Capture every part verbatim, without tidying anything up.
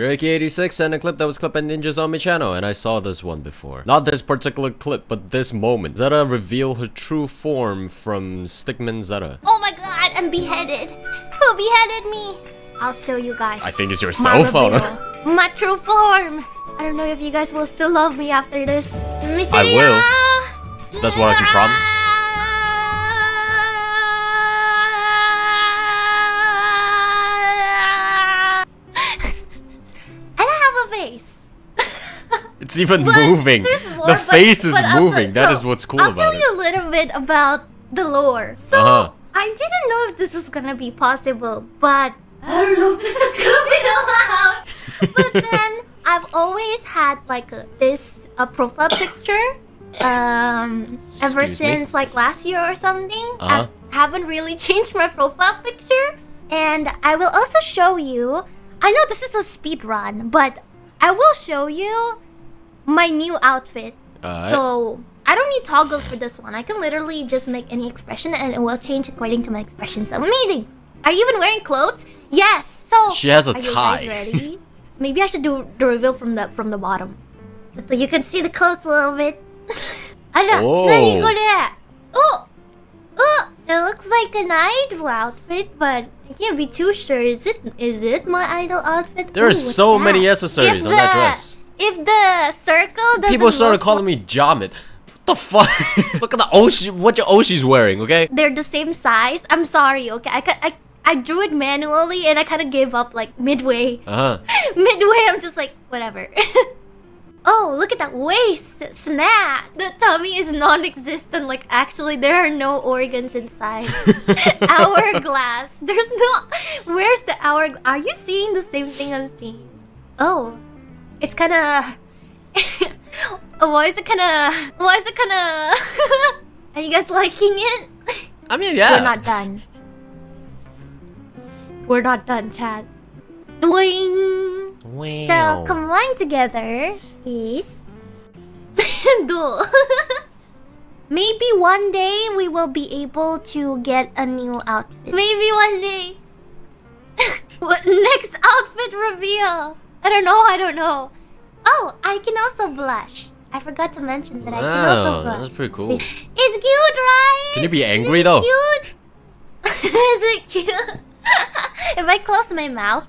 Rick eighty-six sent a clip that was clipped at Ninja Zombie Channel, and I saw this one before. Not this particular clip, but this moment. Zeta reveal her true form from Stickman Zeta. Oh my god, I'm beheaded. Who beheaded me? I'll show you guys. I think it's your cell phone. My true form. I don't know if you guys will still love me after this. Mister I will. That's what I can promise. It's even but moving. More, the face but, is but moving. Like, so that is what's cool I'll about it. I'll tell you a little bit about the lore. So, uh-huh. I didn't know if this was gonna be possible, but I don't know if this is gonna be allowed. But then I've always had like a, this a profile picture. Um, Excuse ever since me? like last year or something, uh-huh. I haven't really changed my profile picture. And I will also show you. I know this is a speed run, but I will show you my new outfit. All right. So I don't need toggle for this one. I can literally just make any expression and it will change according to my expressions. Amazing. Are you even wearing clothes? Yes. So she has a are tie. You guys ready? Maybe I should do the reveal from the from the bottom, so you can see the clothes a little bit. Oh. Oh. Oh. It looks like an idol outfit, but I can't be too sure. Is it? Is it my idol outfit? There Ooh, are so that? many accessories on that dress. If the circle doesn't People started calling me Jamit. What the fuck? Look at the Oshi, what your Oshi's wearing, okay? They're the same size. I'm sorry, okay? I I, I drew it manually and I kind of gave up like midway. Uh-huh. Midway, I'm just like, whatever. Oh, look at that waist. Snap. The tummy is non-existent. Like, actually, there are no organs inside. Hourglass. There's not... Where's the hour... Are you seeing the same thing I'm seeing? Oh. It's kind of... Why is it kind of... Why is it kind of... Are you guys liking it? I mean, yeah. We're not done. We're not done, chat. Doing. Wow. So, combined together is... Dual. Maybe one day we will be able to get a new outfit. Maybe one day. What next outfit reveal? I don't know, I don't know. Oh, I can also blush. I forgot to mention that wow, I can also blush. That's pretty cool. It's cute, right? Can you be angry, Is though? Cute? Is it cute? If I close my mouth...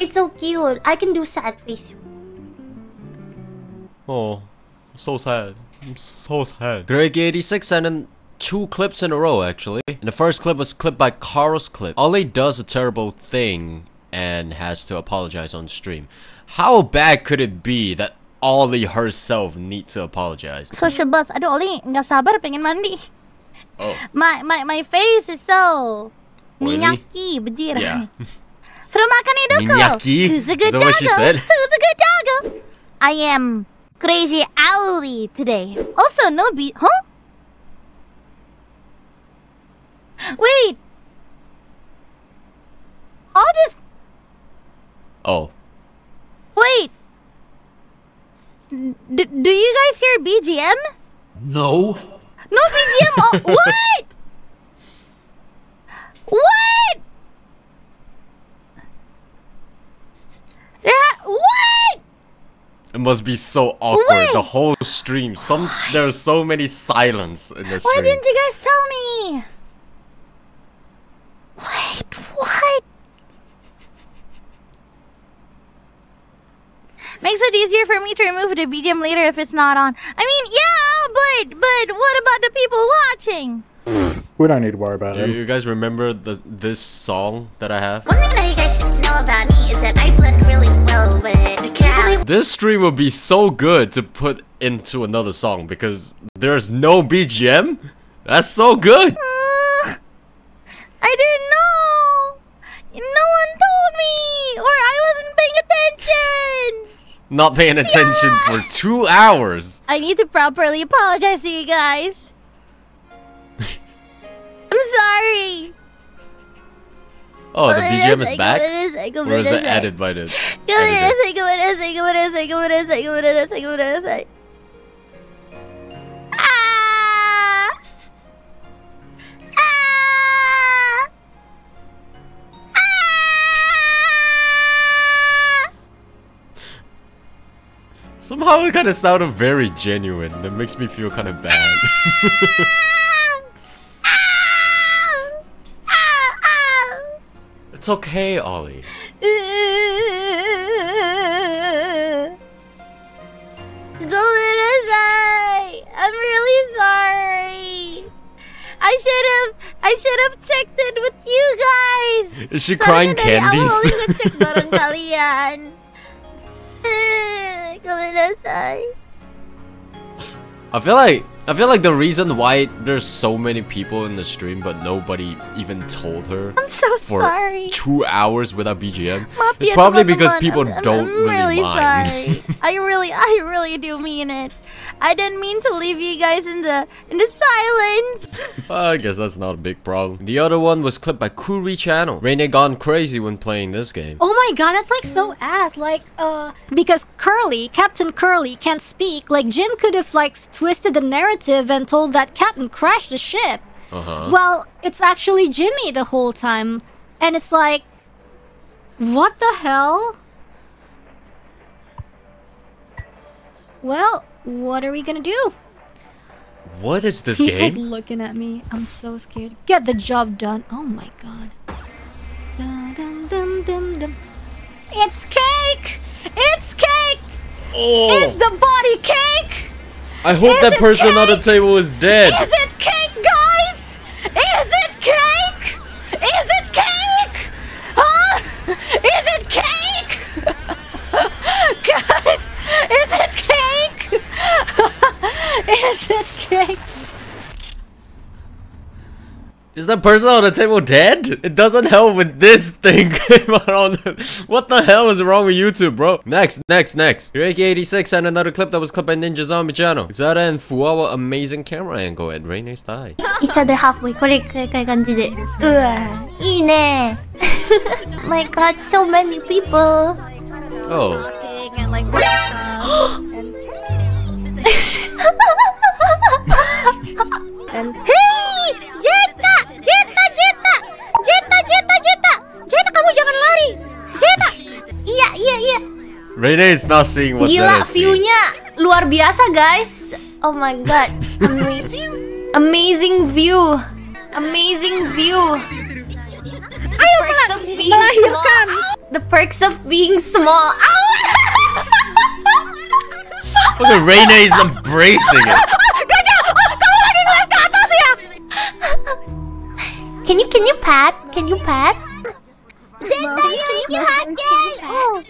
It's so cute. I can do sad face. Oh, so sad. I'm so sad. Greg eighty-six and him... Two clips in a row, actually. And the first clip was clipped by Carl's clip. Ollie does a terrible thing and has to apologize on stream. How bad could it be that Ollie herself needs to apologize? Social buzz. Aduh, Ollie nggak sabar pengen mandi. Oh. My my my face is so minyaki, bejir. Yeah. Perumakan hidupku. Minyaki. Who's a good doggo? Who's a good doggo? I am crazy Ollie today. Also, no beat, huh? Wait! All this... Oh. Wait! D do you guys hear B G M? No. No B G M? Oh, what? What? Yeah, what? It must be so awkward, Wait. the whole stream. Some There's so many silence in the stream. Why didn't you guys tell me? Wait, what? Makes it easier for me to remove the B G M later if it's not on. I mean, yeah, but but what about the people watching? We don't need to worry about it. You guys remember the this song that I have? One thing that you guys should know about me is that I blend really well with crowd. This stream would be so good to put into another song because there's no B G M. That's so good. I didn't know! No one told me! Or I wasn't paying attention! Not paying attention yeah. for two hours! I need to properly apologize to you guys. I'm sorry! Oh, the B G M is back? Or is it added by this? Ah! somehow it kind of sounded very genuine. That makes me feel kind of bad. It's okay, Ollie. Go inside. I'm really sorry. I should have. I should have checked in with you guys. Is she crying candies? I'm holding a check button, kalian. Go inside. I feel like. I feel like the reason why there's so many people in the stream but nobody even told her I'm so for sorry. two hours without B G M is probably because people I'm, don't I'm really, really mind. Sorry. I really, I really do mean it. I didn't mean to leave you guys in the in the silence. I guess that's not a big problem. The other one was clipped by Kuri Channel. Reine gone crazy when playing this game. Oh my god, that's like so ass. Like, uh, because Curly, Captain Curly can't speak. Like Jim could have like twisted the narrative and told that Captain crashed the ship. Uh-huh. Well, it's actually Jimmy the whole time. And it's like... What the hell? Well, what are we gonna do? What is this He's game? He's like looking at me. I'm so scared. Get the job done. Oh my god. Dun, dun, dun, dun, dun. It's cake! It's cake! Oh. It's the body cake! I hope that person on the table is dead. Is it cake, guys? Is it cake? Is it cake? Huh? Is it cake? Guys, is it cake? Is it cake? Is that person on the table dead? It doesn't help when this thing came out on the... What the hell is wrong with YouTube, bro? Next, next, next. Rick eighty-six and another clip that was clipped by Ninja Zombie Channel. Zeta and Fuwamoco amazing camera angle at Reine's thigh. Each other halfway. My god, so many people. Oh. And... Hey! Zeta! Zeta! Zeta! Zeta! Zeta! Zeta! Zeta, kamu jangan lari! Zeta! Iya, iya, iya. Reine is not seeing what's going on. Gila, view-nya luar biasa, guys. Oh my god. Amazing. Amazing view. Amazing view. Ayo, melahirkan. The perks of being small. Look at Reine is embracing it. Can you can you pat? Can you pat? Zeta, you you hot girl. Oh,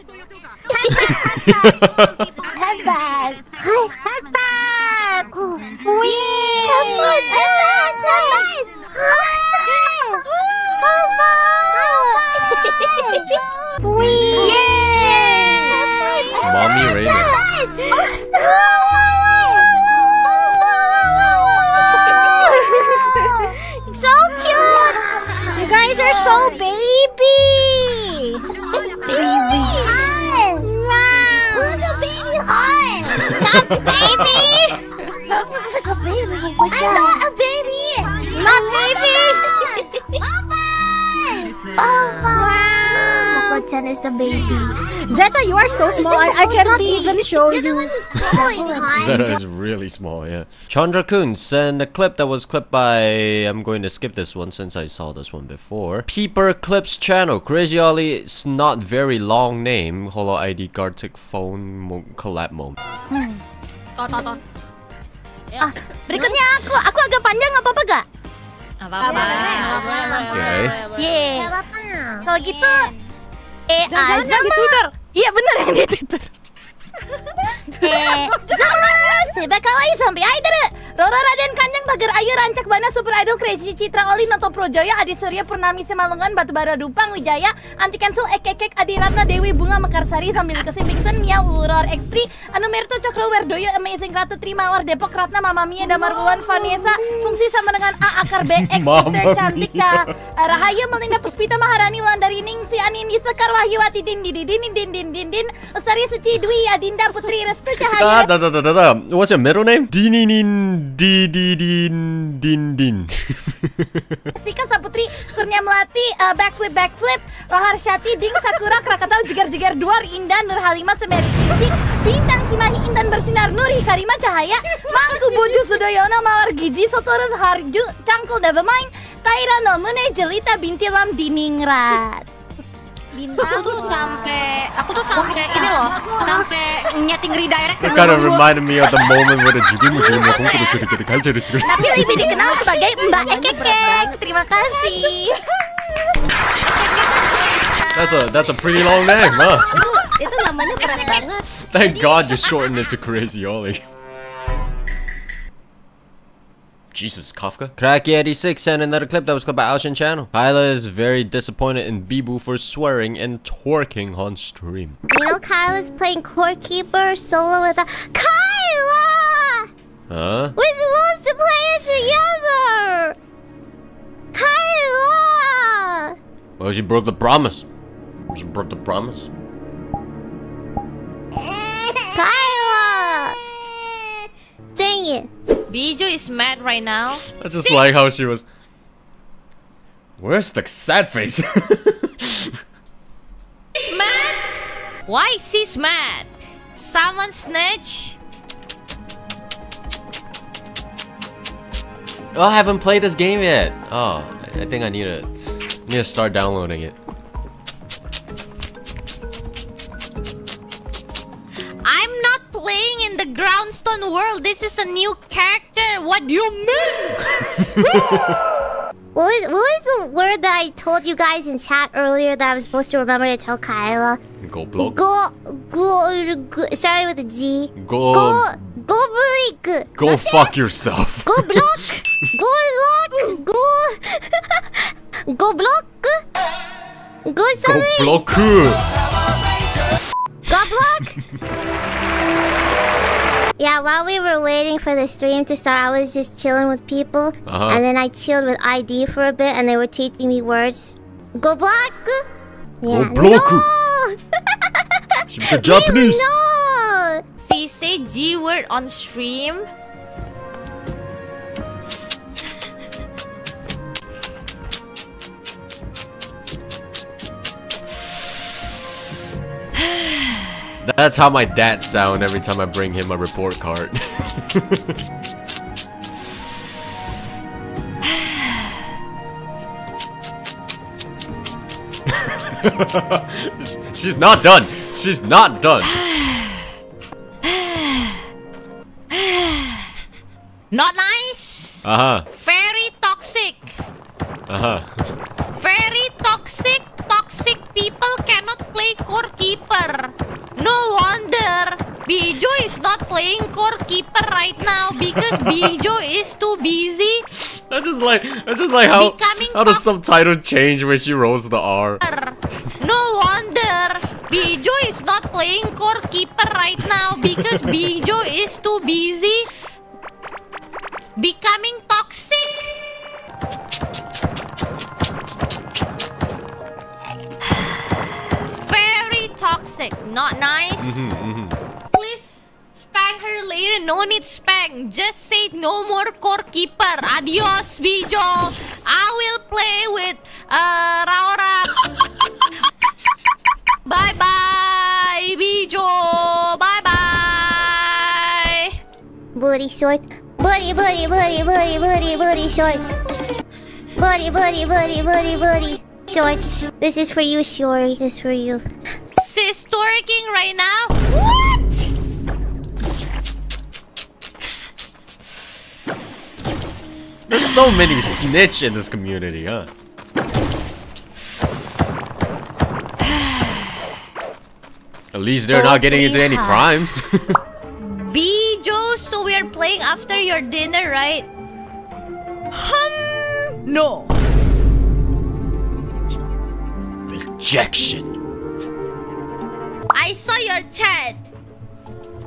husband, husband, we. Mommy Raymond. You guys are so baby! Baby heart! Wow! Look at baby heart! Not baby! Look at baby! I'm not a baby! Not baby! Mama! Mama! Wow! Mama-chan is the baby. Zeta, you are so small, I, I cannot even show you. Zeta is really small, yeah. Chandra Kun sent a clip that was clipped by... I'm going to skip this one since I saw this one before. Peeper Clips Channel. Crazy Ollie, it's not very long name. Holo I D Gartic phone mo collab moment. Hmm. Ah, berikutnya aku, aku agak panjang apa-apa gak? Apa-apa. Okay. Yeah. Kalau gitu... Eh, Azama. Iya bener yang di Twitter. Eh, Zama, seba kawaii sampai idol. Rora Raden Kanjang Bagar Ayu Rancak Bana Super Idol Crazy Citra Oli Noto Projoyo Adi Surya Purnami Simalungan Batubara Dupang Wijaya Anti Cancel Ekekek Adi Ratna Dewi Bunga Mekarsari Sambil Kesimbington Mia Uluror X three Anumerto Cokro Werdoyo Amazing Ratu Trimawar Depok Ratna Mama Mia Damarwan Vanessa Fungsi sama dengan A Akar B X Cantik Ka Rahayu Melinda Puspita Maharani Wulandari Ningsi Anindi Sekar Wahyuwati Din Din Din Din Din Din Din Ustari Suci Dwi Adinda Putri Restu Cahaya. What's your middle name? Dininin di di din din din. Sika Saputri, Kurnia Melati, uh, backflip backflip, Lahar Syati, Ding Sakura, Krakatau, Jegar-Jegar Duar, Indah, Nur Halimah, Semeri Dik, Bintang Cimahi, Intan Bersinar, Nuri, Karima, Cahaya, Mangku Buju, Sudoyono, Mawar Gigi, Sotorus, Harju, Cangkul, Nevermind, Taira, Nomune, Jelita, Binti Lam, Diningrat. Bintang, aku tuh sampai, aku tuh sampai ini loh, sampai nyeting redirect. It kind of reminded me of the moment where the Jubi muncul aku terus sedikit kali jadi segera. Tapi lebih dikenal sebagai Mbak Ekekek. Terima kasih. That's a that's a pretty long name, huh? Itu namanya keren banget. Thank God you shortened it to Crazy Ollie. Jesus, Kafka. Cracky eighty-six sent another clip that was clipped by Ocean Channel. Kaela is very disappointed in Biboo for swearing and twerking on stream. You know, Kaela's playing Core Keeper solo with a Kaela! Huh? We're supposed to play it together! Kaela! Well, she broke the promise. She broke the promise. Kaela! Dang it. Biju is mad right now. I just See? like how she was. Where's the sad face? She's mad? Why is she mad? Someone snitch? Oh, I haven't played this game yet. Oh, I think I need to need to start downloading it. I'm not playing in the Groundstone world. This is a new character. What do you mean? What was what was the word that I told you guys in chat earlier that I was supposed to remember to tell Kaela? Go block. Go go. go starting with a G. Go. Go. Go block. Go That's fuck it. yourself. Go block. Go block. Go. Go block. Go sorry. Go block. Goblock? Yeah, while we were waiting for the stream to start, I was just chilling with people. Uh-huh. And then I chilled with I D for a bit, and they were teaching me words. Goblock? Yeah. Goblock! No! She's the Japanese! No! She said G word on stream? That's how my dad sound every time I bring him a report card. She's not done. She's not done. Not nice. Uh huh. Very toxic. Uh huh. Very toxic. Toxic people cannot play Core Keeper. No wonder Biju is not playing Core Keeper right now because Biju is too busy. That's just like that's just like how how does subtitle change when she rolls the R? No wonder Biju is not playing Core Keeper right now because Biju is too busy becoming toxic. Toxic, not nice. Mm-hmm, mm-hmm. Please spank her later. No need spank. Just say no more Core Keeper. Adios, Bijo. I will play with uh, Rora. Bye bye, Bijo. Bye bye. Booty shorts. Booty, booty, booty, booty, booty, booty shorts. Booty, booty, booty, booty, booty shorts. This is for you, Shiori. This is for you. She's twerking right now. What? There's so many snitch in this community, huh? At least they're not getting into any crimes. Bijo, so we are playing after your dinner, right? Hum, no. Rejection. I saw your chat.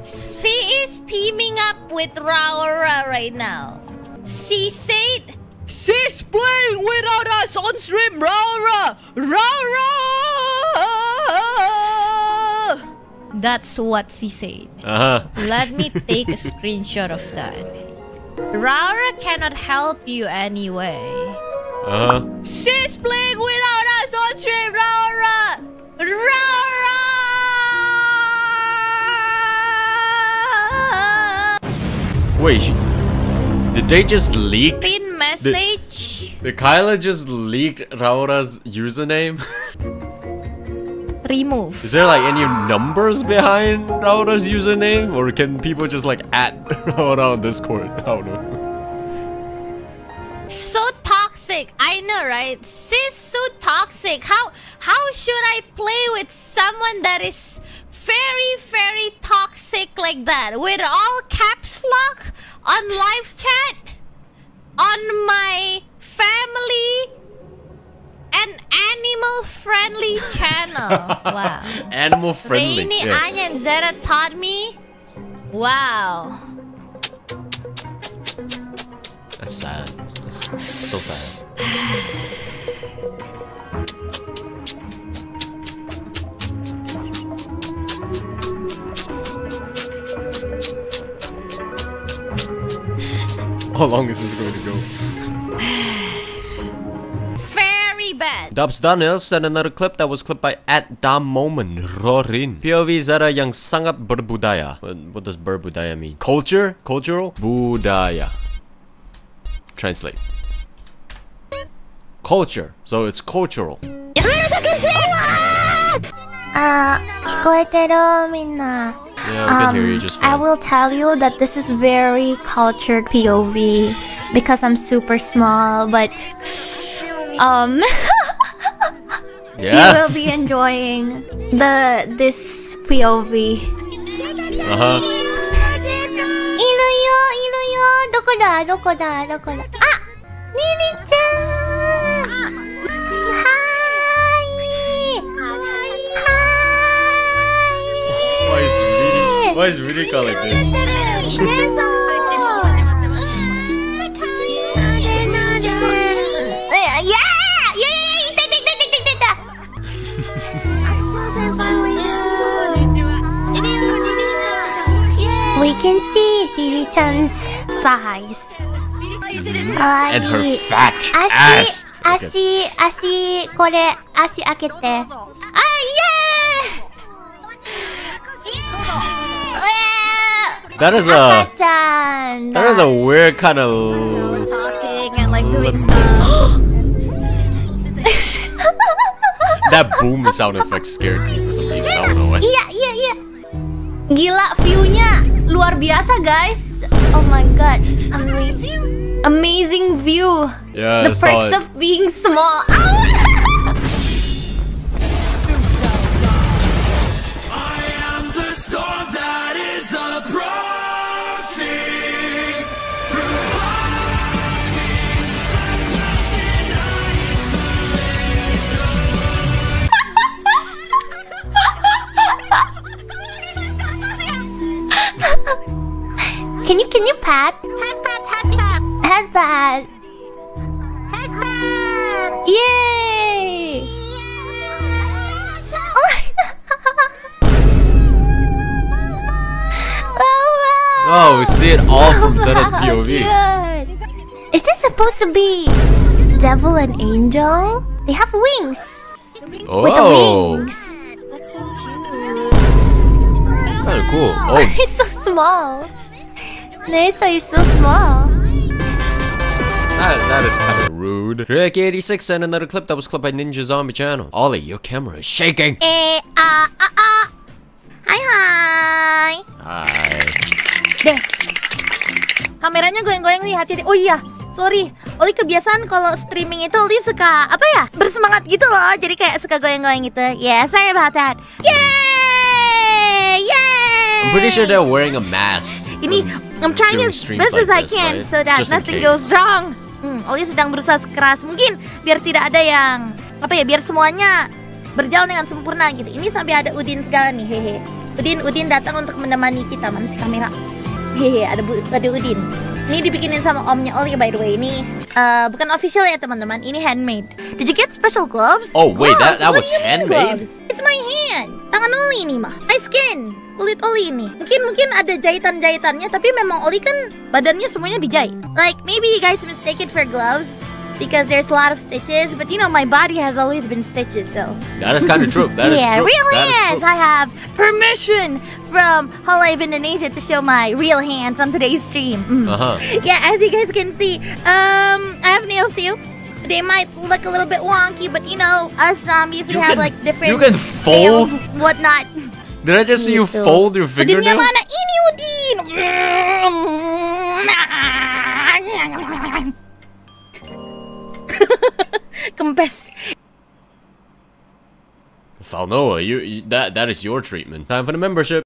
She is teaming up with Rora right now. She said she's playing without us on stream. Rora, Rora. That's what she said. Uh-huh. Let me take a screenshot of that. Rora cannot help you anyway. Uh huh. She's playing without us on stream, Rora! Rora! Wait, she... did they just leak? Pin message? Did, did Kaela just leaked Rora's username? Remove. Is there like any numbers behind Rora's username? Or can people just like add Rora on Discord? I don't know. So toxic. I know, right? She's so toxic. How, how should I play with someone that is... very, very toxic like that, with all caps lock on live chat, on my family and animal-friendly channel. Wow. Animal-friendly. Reine, yeah. Anya, and Zeta taught me. Wow. That's sad. That's, that's so sad. How long is this going to go? Very bad. Dubs Daniel sent another clip that was clipped by at dammoment Rorin. P O V Zara yang sangat berbudaya. What, what does berbudaya mean? Culture? Cultural? Budaya. Translate. Culture. So it's cultural. Uh, yeah, I can um, hear you just fine. I will tell you that this is very cultured P O V because I'm super small, but um yeah. You will be enjoying the this P O V. Uh-huh. Inuyo, inuyo, doko da, doko da, doko da. Ah, Nini-chan. Why is Rudy called like this? We can see Riri-chan's size. And her fat ass. Ashi, ashi, kore, ashi akete. Ah, yeah! That is a that is a weird kind of talking and like doing stuff. That boom sound effect scared me for some reason. I don't know why. Yeah, yeah, yeah. Gila, view-nya luar biasa, guys. Oh my god, amazing, amazing view. Yeah, the perks of being small. Can you can you pat? Head pat, head pat, head pat, head pat! Yay! Oh my god! Oh wow! Oh, we see it all from Zeta's P O V. Oh, is this supposed to be devil and angel? They have wings. Oh! With the wings. That's so cute. Kind of cool. Oh, you're so small. Nessa, you're so small. That, that is kind of rude. Greg eighty-six sent another clip that was clipped by Ninja Zombie Channel. Ollie, your camera is shaking. Eh, ah, ah, ah. Hi, hi. Hi. Des. Kameranya goyang-goyang nih, hati-hati. Oh iya, sorry. Ollie kebiasaan kalau streaming itu Ollie suka, apa ya? Bersemangat gitu loh, jadi kayak suka goyang-goyang gitu. Yeah, sorry about that. Yay! Yay! I'm pretty sure they're wearing a mask. Ini... I'm trying as best as I can so that nothing goes wrong. Hmm, Ollie sedang berusaha sekeras mungkin biar tidak ada yang apa ya, biar semuanya berjalan dengan sempurna gitu. Ini sampai ada Udin segala nih, hehe. Udin, Udin datang untuk menemani kita. Mana si kamera? Hehe, ada ada Udin. Ini dibikinin sama omnya Ollie, by the way. Ini uh, bukan official ya teman-teman. Ini handmade. Did you get special gloves? Oh wait, gloves? that that was handmade. Gloves? It's my hand. Tangan Ollie ini mah. My skin. kulit Ollie ini. Mungkin mungkin ada jahitan-jahitannya, tapi memang Ollie kan badannya semuanya dijahit. Like maybe you guys mistake it for gloves because there's a lot of stitches, but you know my body has always been stitches, so. That is kind of true. That yeah, is true. Real that hands. True. I have permission from Hololive Indonesia to show my real hands on today's stream. Mm. Uh-huh. Yeah, as you guys can see, um, I have nails too. They might look a little bit wonky, but you know, us zombies, we you have can, like different you can fold nails, whatnot. Did I just see you fold your fingernails? Kempes. Falnoa, you, you that that is your treatment. Time for the membership.